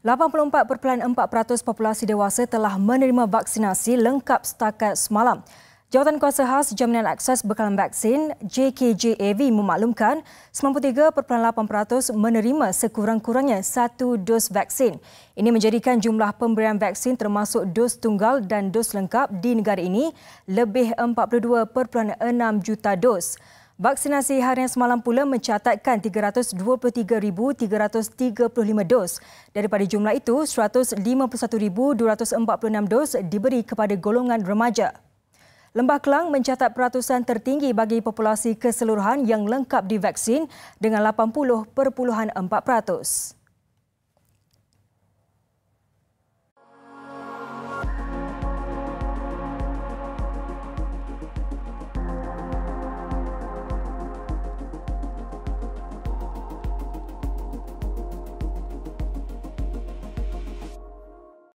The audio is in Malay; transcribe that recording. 84.4% populasi dewasa telah menerima vaksinasi lengkap setakat semalam. Jawatankuasa Khas Jaminan Akses Bekalan Vaksin JKJAV memaklumkan 93.8% menerima sekurang-kurangnya satu dos vaksin. Ini menjadikan jumlah pemberian vaksin termasuk dos tunggal dan dos lengkap di negara ini lebih 42.6 juta dos. Vaksinasi harian semalam pula mencatatkan 323,335 dos. Daripada jumlah itu, 151,246 dos diberi kepada golongan remaja. Lembah Kelang mencatat peratusan tertinggi bagi populasi keseluruhan yang lengkap divaksin dengan 80.4%.